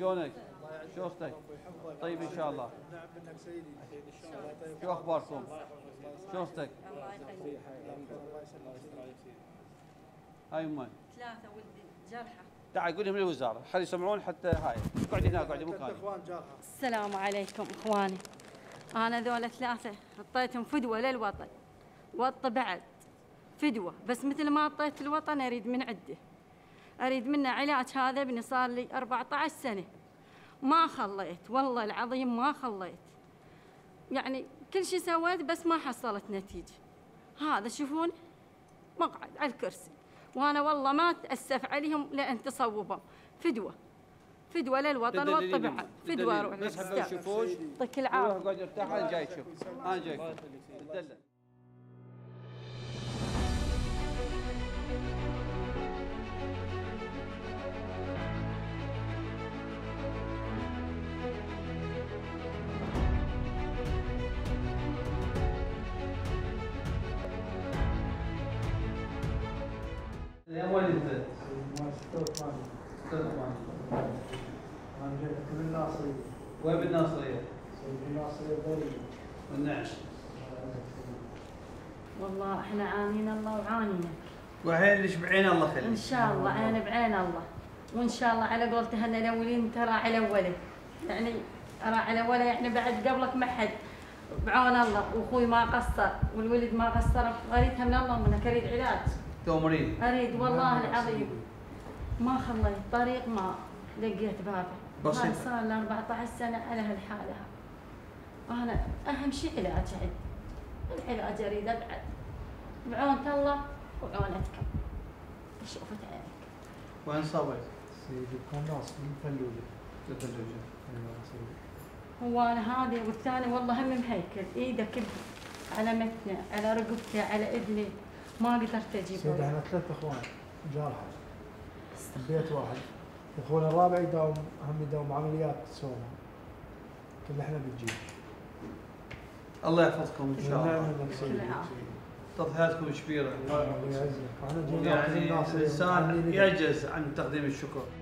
شلونك؟ شو اختك؟ طيب ان شاء الله. نعم منك سيدي. ان شاء الله طيب. شو اخباركم؟ شو اختك؟ الله يخليك. الله يسلمك. هاي امي. ثلاثة ولدي جرحى. تعال قول لهم للوزارة، خلي يسمعون حتى هاي. اقعدي هناك اقعدي مكانك. السلام عليكم اخواني. انا ذولا ثلاثة حطيتهم فدوة للوطن. وطة بعد فدوة، بس مثل ما اعطيت الوطن اريد من عده. اريد منه علاج. هذا ابني صار لي 14 سنة. ما خليت والله العظيم ما خليت، يعني كل شيء سويت بس ما حصلت نتيجة. هذا شوفون مقعد على الكرسي، وأنا والله ما أتأسف عليهم لأن تصوبهم فدوة للوطن والطبيعة، فدوة روح للستار. يعطيك العافية. روح اقعد ارتاح. أنا جاي أشوف، أنا جاي أتدلل. الأموال اللي نزلت؟ الأموال أنا جبت من الناصرية. وين بالناصرية؟ بالناصرية الضريبة. والنعش. والله احنا عانينا الله وعانينا. وحين اللي بعين الله خليك. إن شاء الله أنا بعين الله، وإن شاء الله على قولته هن الأولين ترى على أوله، يعني ترى على أوله يعني بعد قبلك ما حد. بعون الله وأخوي ما قصر والولد ما قصر، غريتها من الله ومنك أريد علاج. تو مريض؟ أريد والله العظيم ما خليت طريق ما لقيت بابه. هاي صار لي 14 سنة على هالحالة. أنا أهم شيء علاج عندي، العلاج أريد أبعد بعونة الله وعونتك. شوفت عينك. وين صابت؟ سيدي بالناصر من فلولة. الفلولة. هو أنا هذه والثاني والله هم مهيكل، إيده كبت على متنه، على رقبته، على إذني. ما قدرت اجيبه. سيدي احنا ثلاث اخوان جارحه بيت واحد، اخونا الرابع يداوم هم يداوم عمليات سوما، كل احنا بنجيب. الله يحفظكم ان شاء الله. تضحياتكم شبيره. الله يعزك. احنا جينا يعني الانسان يعجز عن تقديم الشكر.